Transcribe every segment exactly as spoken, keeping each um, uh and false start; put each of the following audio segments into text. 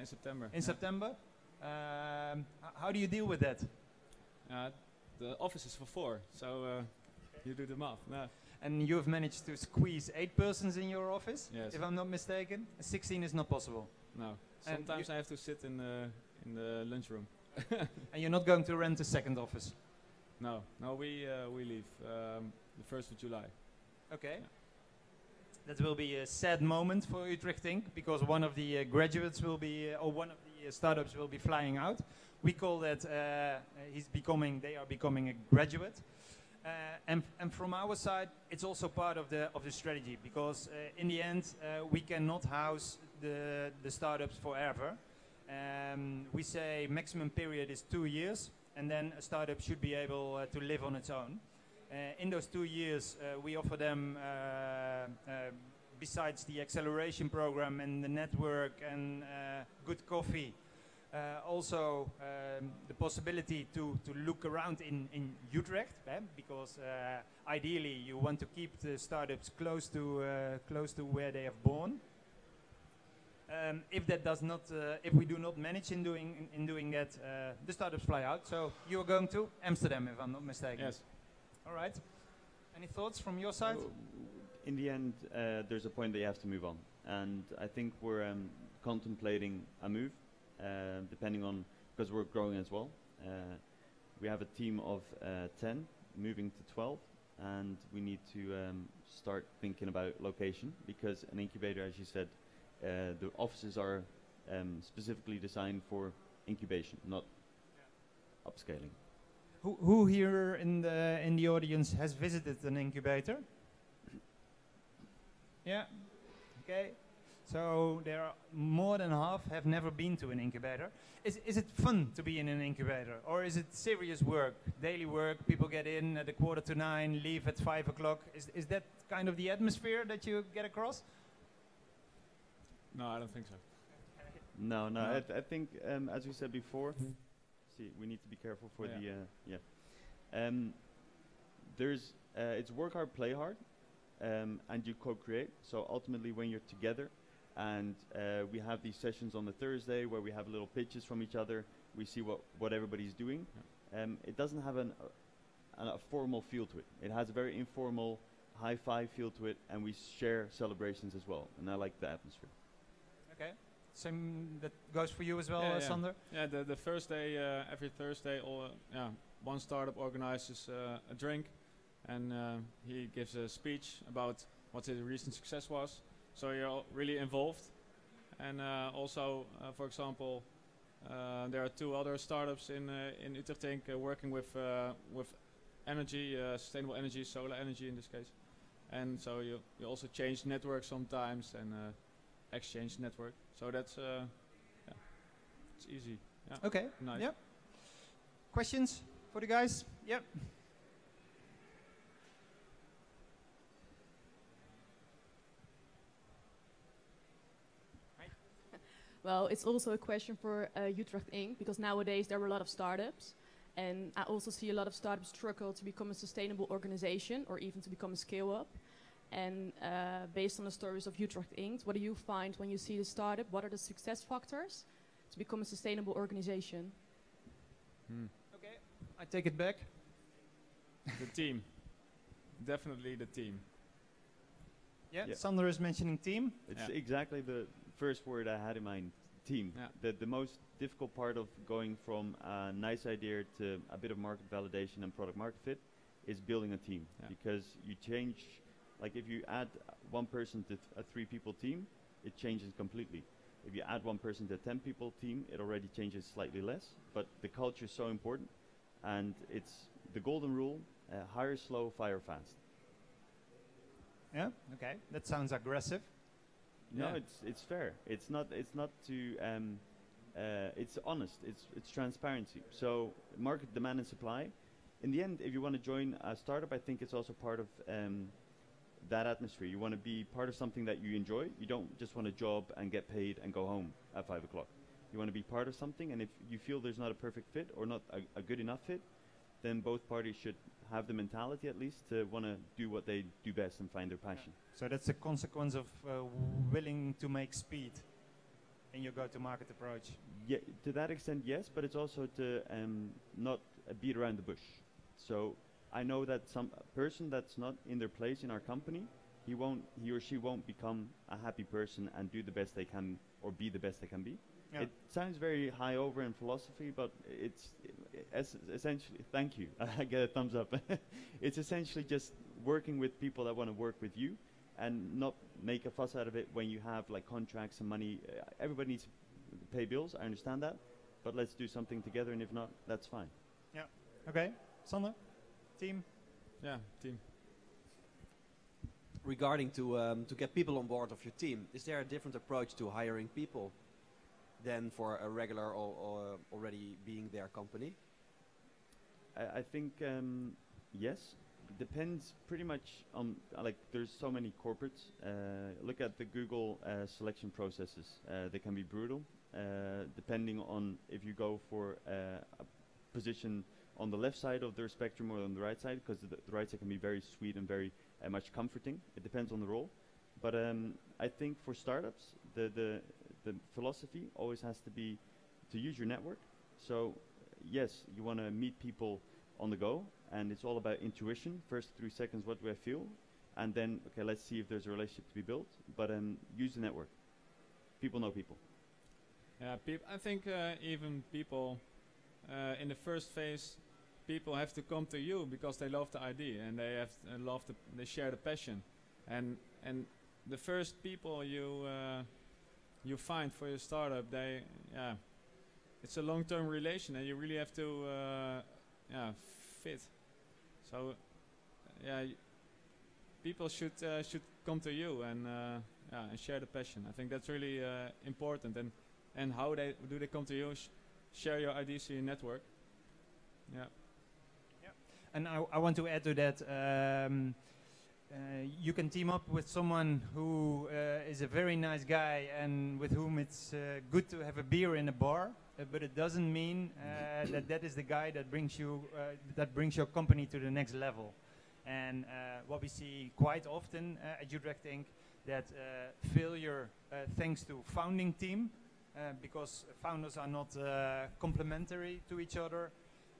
In September. In yeah. September? Um, how do you deal with that? Uh, the office is for four, so uh, you do the math. No. And you have managed to squeeze eight persons in your office, yes. if I'm not mistaken. sixteen is not possible. No. Sometimes I have to sit in the, in the lunchroom. And you're not going to rent a second office? No. No, we, uh, we leave um, the first of July. Okay. Yeah. That will be a sad moment for UtrechtInc, because one of the uh, graduates will be, uh, or one of the uh, startups will be flying out. We call that uh, he's becoming, they are becoming a graduate. Uh, and, and from our side, it's also part of the, of the strategy, because uh, in the end, uh, we cannot house the, the startups forever. Um, we say maximum period is two years, and then a startup should be able uh, to live on its own. Uh, in those two years, uh, we offer them, uh, uh, besides the acceleration program and the network and uh, good coffee, uh, also um, the possibility to, to look around in, in Utrecht, eh? Because uh, ideally you want to keep the startups close to, uh, close to where they have born. Um, if that does not, uh, if we do not manage in doing, in, in doing that, uh, the startups fly out. So you are going to Amsterdam, if I'm not mistaken. Yes. All right. Any thoughts from your side? In the end, uh, there's a point that you have to move on. And I think we're um, contemplating a move, uh, depending on, because we're growing as well. Uh, we have a team of uh, ten, moving to twelve, and we need to um, start thinking about location, because an incubator, as you said, uh, the offices are um, specifically designed for incubation, not yeah. upscaling. Who, who here in the in the audience has visited an incubator? Yeah. Okay. So there are more than half have never been to an incubator. Is is it fun to be in an incubator, or is it serious work, daily work? People get in at a quarter to nine, leave at five o'clock. Is is that kind of the atmosphere that you get across? No, I don't think so. No, no. no. I, th I think um, as we said before. We need to be careful for yeah. the uh, yeah. Um, there's uh, it's work hard, play hard, um, and you co-create. So ultimately, when you're together, and uh, we have these sessions on the Thursday where we have little pitches from each other. We see what what everybody's doing. Yeah. Um, it doesn't have an, uh, an a formal feel to it. It has a very informal hi-fi feel to it, and we share celebrations as well. And I like the atmosphere. Okay. Same that goes for you as well, yeah, uh, Sander? Yeah, yeah the, the first day, uh, every Thursday, all, uh, yeah, one startup organizes uh, a drink, and uh, he gives a speech about what his recent success was. So you're all really involved. And uh, also, uh, for example, uh, there are two other startups in, uh, in UtrechtInc uh, working with, uh, with energy, uh, sustainable energy, solar energy in this case. And so you, you also change networks sometimes, and uh, exchange network, so that's uh, yeah. it's easy. Yeah. Okay. Nice. Yep. Questions for the guys? Yep. Well, it's also a question for uh, UtrechtInc, because nowadays there are a lot of startups, and I also see a lot of startups struggle to become a sustainable organization or even to become a scale up. And uh, based on the stories of UtrechtInc, what do you find when you see the startup? What are the success factors to become a sustainable organization? Hmm. Okay, I take it back. The team. Definitely the team. Yeah, yeah. Sander is mentioning team. It's yeah. exactly the first word I had in mind, team. Yeah. The, the most difficult part of going from a nice idea to a bit of market validation and product market fit is building a team, yeah. because you change. Like if you add one person to th a three people team, it changes completely. If you add one person to a ten people team, it already changes slightly less, but the culture is so important, and it's the golden rule, uh, hire slow, fire fast. Yeah, okay, that sounds aggressive. No, yeah. it's, it's fair. It's not, it's not to, um, uh, it's honest, it's, it's transparency. So market demand and supply. In the end, if you want to join a startup, I think it's also part of, um, that atmosphere. You want to be part of something that you enjoy. You don't just want a job and get paid and go home at five o'clock. You want to be part of something, and if you feel there's not a perfect fit or not a, a good enough fit, then both parties should have the mentality at least to want to do what they do best and find their passion. Yeah. So that's a consequence of uh, willing to make speed. in your go-to-market approach? Yeah, to that extent, yes, but it's also to um, not uh, beat around the bush. So I know that some person that's not in their place in our company, he won't, he or she won't become a happy person and do the best they can or be the best they can be. Yeah. It sounds very high over in philosophy, but it's es essentially, thank you, I get a thumbs up. It's essentially just working with people that want to work with you and not make a fuss out of it when you have like contracts and money. Uh, everybody needs to pay bills, I understand that, but let's do something together, and if not, that's fine. Yeah, okay. Sander, team? Yeah, team. Regarding to, um, to get people on board of your team, is there a different approach to hiring people than for a regular or, or already being their company? I, I think um, yes. Depends pretty much on uh, like there's so many corporates. Uh, look at the Google uh, selection processes. Uh, they can be brutal, uh, depending on if you go for uh, a position on the left side of their spectrum or on the right side, because the, the right side can be very sweet and very uh, much comforting. It depends on the role, but um, I think for startups, the the the philosophy always has to be to use your network. So yes, you want to meet people on the go. And it's all about intuition. First three seconds, what do I feel? And then, okay, let's see if there's a relationship to be built. But um, use the network. People know people. Yeah, peop I think uh, even people uh, in the first phase, people have to come to you because they love the idea and they have uh, love the they share the passion. And and the first people you uh, you find for your startup, they yeah, it's a long-term relation, and you really have to uh, yeah fit. So, yeah, people should uh, should come to you and uh, yeah, and share the passion. I think that's really uh, important. And and how they do they come to you? Sh share your ideas to your network. Yeah. Yeah. And I, I want to add to that. Um, uh, you can team up with someone who uh, is a very nice guy and with whom it's uh, good to have a beer in a bar. But it doesn't mean uh, that that is the guy that brings you uh, that brings your company to the next level. And uh, what we see quite often uh, at UtrechtInc, that uh, failure uh, thanks to founding team, uh, because founders are not uh, complementary to each other,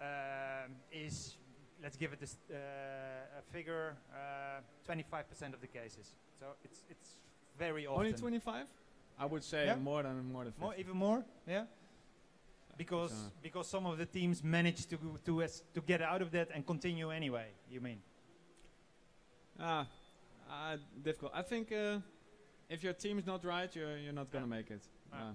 uh, is, let's give it a, uh, a figure, twenty-five percent uh, of the cases. So it's it's very often. Only twenty-five? I would say yeah. more than more than fifty. More, even more, yeah. Because uh. because some of the teams manage to to us to get out of that and continue anyway. You mean? Ah, uh, difficult. I think uh, if your team is not right, you're you're not gonna yeah. make it. Ah. Uh.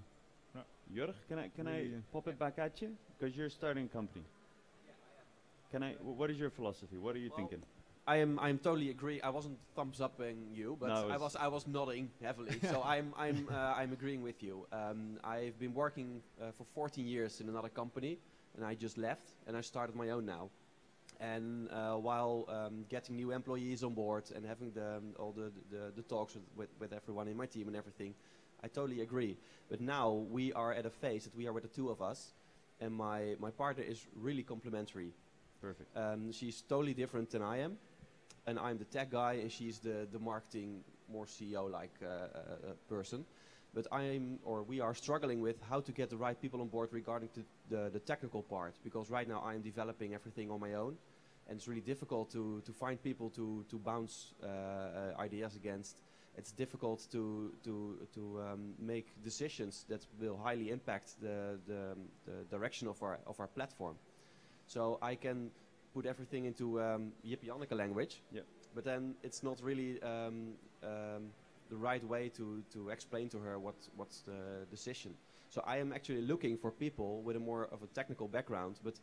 No. Jörg, can I can yeah. I pop it back at you? Because you're starting a company. Yeah, yeah. Can I? W what is your philosophy? What are you well, thinking? I am I am totally agree. I wasn't thumbs upping you, but no, I was I was nodding heavily. So I'm I'm uh, I'm agreeing with you. Um, I've been working uh, for fourteen years in another company, and I just left and I started my own now. And uh, while um, getting new employees on board and having the um, all the the, the talks with, with with everyone in my team and everything, I totally agree. But now we are at a phase that we are with the two of us, and my my partner is really complementary. Perfect. Um, she's totally different than I am. And I'm the tech guy, and she's the the marketing, more C E O-like uh, uh, person. But I'm, or we are struggling with how to get the right people on board regarding to the the technical part, because right now I'm developing everything on my own, and it's really difficult to to find people to to bounce uh, uh, ideas against. It's difficult to to to um, make decisions that will highly impact the the, the direction of our of our platform. So I can put everything into um, Yippieanika language, yep. But then it's not really um, um, the right way to, to explain to her what, what's the decision. So I am actually looking for people with a more of a technical background, but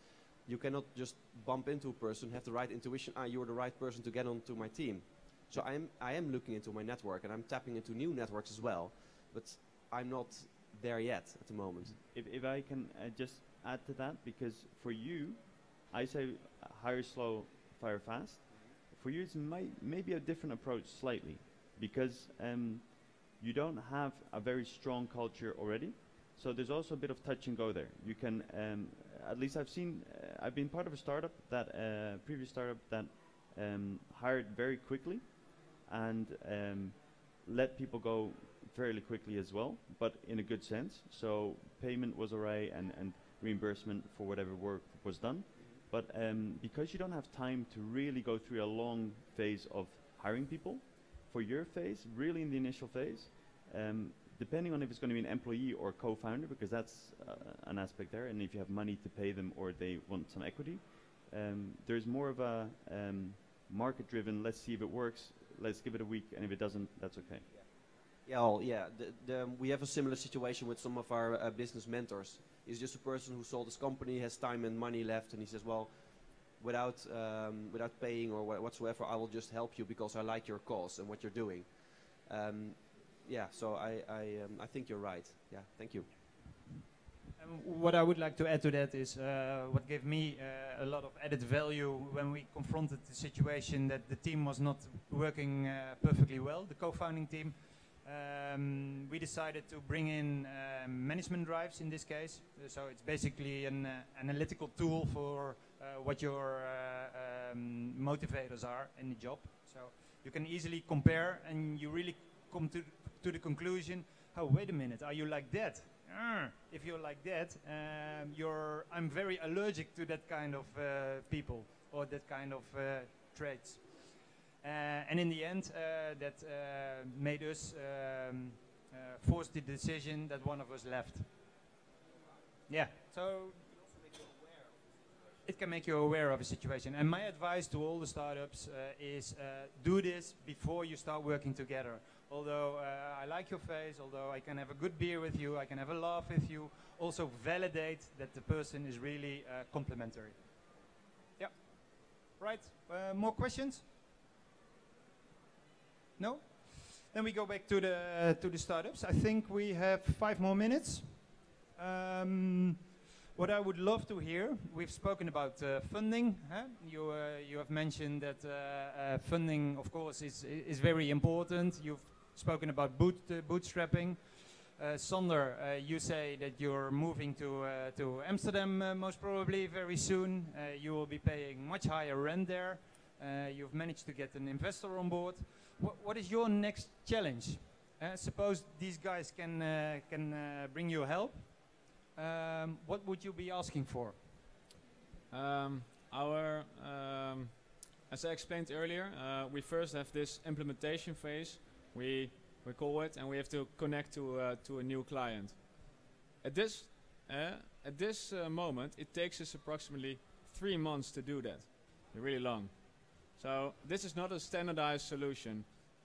you cannot just bump into a person, have the right intuition, ah, you're the right person to get onto my team. So I'm, I am looking into my network, and I'm tapping into new networks as well, but I'm not there yet at the moment. If, if I can uh, just add to that, because for you, I say hire slow, fire fast. For you, it's might maybe a different approach slightly, because um, you don't have a very strong culture already. So there's also a bit of touch and go there. You can, um, at least I've seen, uh, I've been part of a startup that uh, previous startup that um, hired very quickly and um, let people go fairly quickly as well, but in a good sense. So payment was alright, and, and reimbursement for whatever work was done. But um, because you don't have time to really go through a long phase of hiring people, for your phase, really in the initial phase, um, depending on if it's going to be an employee or co-founder, because that's uh, an aspect there, and if you have money to pay them or they want some equity, um, there's more of a um, market-driven, let's see if it works, let's give it a week, and if it doesn't, that's okay. Yeah, well, yeah. The, the, we have a similar situation with some of our uh, business mentors. He's just a person who sold his company, has time and money left, and he says, well, without, um, without paying or wh whatsoever, I will just help you because I like your cause and what you're doing. Um, yeah, so I, I, um, I think you're right. Yeah, thank you. Um, what I would like to add to that is uh, what gave me uh, a lot of added value when we confronted the situation that the team was not working uh, perfectly well, the co-founding team. Um, we decided to bring in uh, management drives in this case. Uh, so it's basically an uh, analytical tool for uh, what your uh, um, motivators are in the job. So you can easily compare, and you really come to, to the conclusion, oh, wait a minute, are you like that? Uh, if you're like that, um, you're, I'm very allergic to that kind of uh, people or that kind of uh, traits. Uh, and in the end, uh, that uh, made us um, uh, force the decision that one of us left. Yeah, so it can make you aware of a situation. And my advice to all the startups uh, is uh, do this before you start working together. Although uh, I like your face, although I can have a good beer with you, I can have a laugh with you, also validate that the person is really uh, complementary. Yeah, right, uh, more questions? No? Then we go back to the uh, to the startups. I think we have five more minutes. Um, what I would love to hear, we've spoken about uh, funding. Huh? You uh, you have mentioned that uh, uh, funding, of course, is is very important. You've spoken about boot uh, bootstrapping. Uh, Sander, uh, you say that you're moving to uh, to Amsterdam uh, most probably very soon. Uh, you will be paying much higher rent there. Uh, you've managed to get an investor on board. What, what is your next challenge? Uh, suppose these guys can, uh, can uh, bring you help. Um, what would you be asking for? Um, our, um, as I explained earlier, uh, we first have this implementation phase, we, we call it, and we have to connect to, uh, to a new client. At this, uh, at this uh, moment, it takes us approximately three months to do that. Really long. So this is not a standardized solution,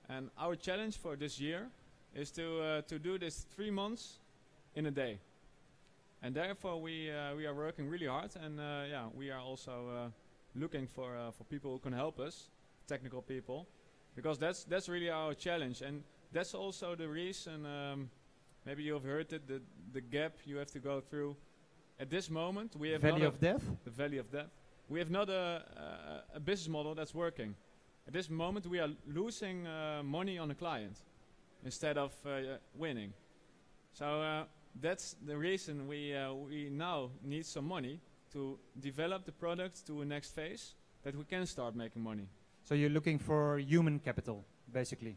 and our challenge for this year is to uh, to do this three months in a day, and therefore we uh, we are working really hard, and uh, yeah, we are also uh, looking for uh, for people who can help us, technical people, because that's that's really our challenge, and that's also the reason. Um, maybe you have heard it, the the gap you have to go through. At this moment, we have valley of death. The valley of death. We have not a, a, a business model that's working. At this moment, we are losing uh, money on a client instead of uh, uh, winning. So uh, that's the reason we, uh, we now need some money to develop the product to a next phase that we can start making money. So you're looking for human capital, basically?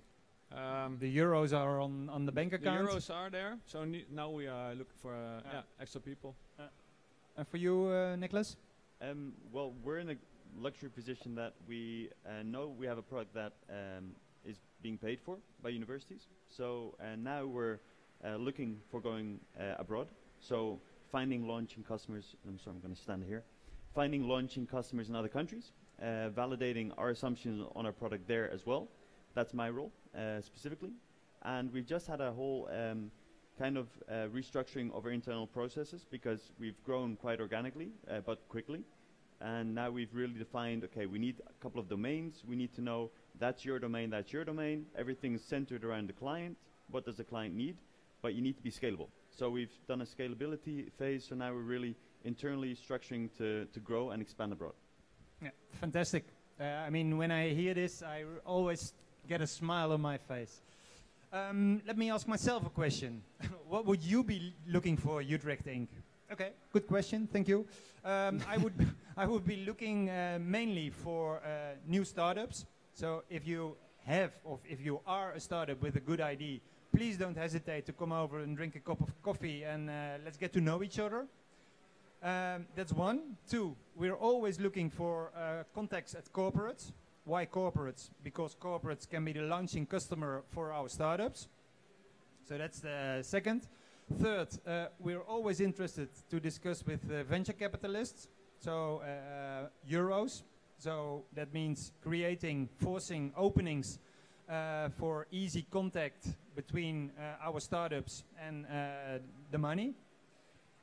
Um, the euros are on, on the bank account? The euros are there, so ne now we are looking for uh, yeah. Yeah, extra people. Yeah. And for you, uh, Nicholas? Well, we're in a luxury position that we uh, know we have a product that um, is being paid for by universities. So uh, now we're uh, looking for going uh, abroad. So finding, launching customers, I'm sorry, I'm going to stand here. Finding, launching customers in other countries, uh, validating our assumptions on our product there as well. That's my role uh, specifically. And we've just had a whole um, kind of uh, restructuring of our internal processes because we've grown quite organically, uh, but quickly. And now we've really defined, okay, we need a couple of domains. We need to know that's your domain, that's your domain. Everything is centered around the client. What does the client need? But you need to be scalable. So we've done a scalability phase. So now we're really internally structuring to, to grow and expand abroad. Yeah, fantastic. Uh, I mean, when I hear this, I r always get a smile on my face. Um, let me ask myself a question. What would you be looking for, Utrecht Incorporated? Okay, good question. Thank you. Um, I would I would be looking uh, mainly for uh, new startups. So if you have, or if you are a startup with a good idea, please don't hesitate to come over and drink a cup of coffee and uh, let's get to know each other. Um, that's one. Two, we're always looking for uh, contacts at corporates. Why corporates? Because corporates can be the launching customer for our startups. So that's the second. Third, uh, we're always interested to discuss with uh, venture capitalists, so uh, Euros. So that means creating, forcing openings uh, for easy contact between uh, our startups and uh, the money.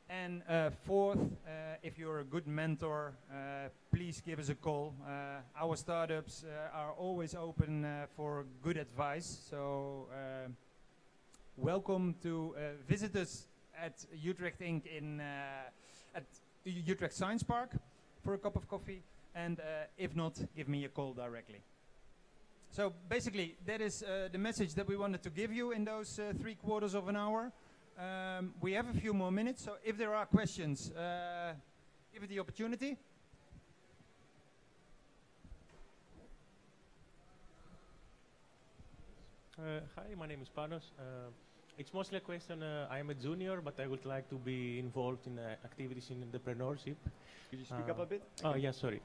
And uh, fourth, uh, if you're a good mentor, uh, please give us a call. Uh, our startups uh, are always open uh, for good advice. So uh, welcome to uh, visit us at Utrecht Incorporated in uh, at Utrecht Science Park for a cup of coffee. And uh, if not, give me a call directly. So basically, that is uh, the message that we wanted to give you in those uh, three quarters of an hour. Um, we have a few more minutes, so if there are questions, uh, give it the opportunity. Uh, hi, my name is Panos. Uh, it's mostly a question. Uh, I am a junior, but I would like to be involved in uh, activities in entrepreneurship. Could you speak uh, up a bit? Okay. Oh, yeah, sorry.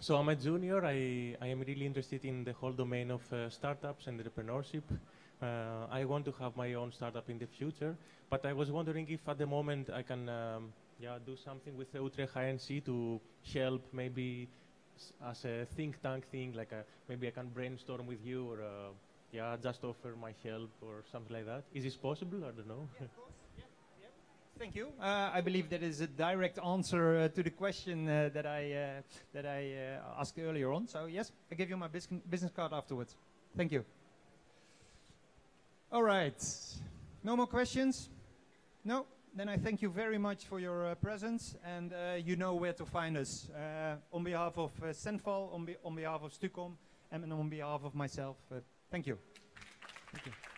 So I'm a junior. I, I am really interested in the whole domain of uh, startups and entrepreneurship. Uh, I want to have my own startup in the future, but I was wondering if at the moment I can um, yeah, do something with UtrechtInc to help, maybe s as a think tank thing, like a, maybe I can brainstorm with you or uh, yeah, just offer my help or something like that. Is this possible? I don't know. Yeah, of course. Yep. Yep. Thank you. Uh, I believe that is a direct answer uh, to the question uh, that I, uh, that I uh, asked earlier on. So yes, I give you my business card afterwards. Thank you. All right, no more questions? No? Then I thank you very much for your uh, presence, and uh, you know where to find us. Uh, on behalf of uh, SENFAL, on, be on behalf of Stukom, and on behalf of myself, uh, thank you. Thank you.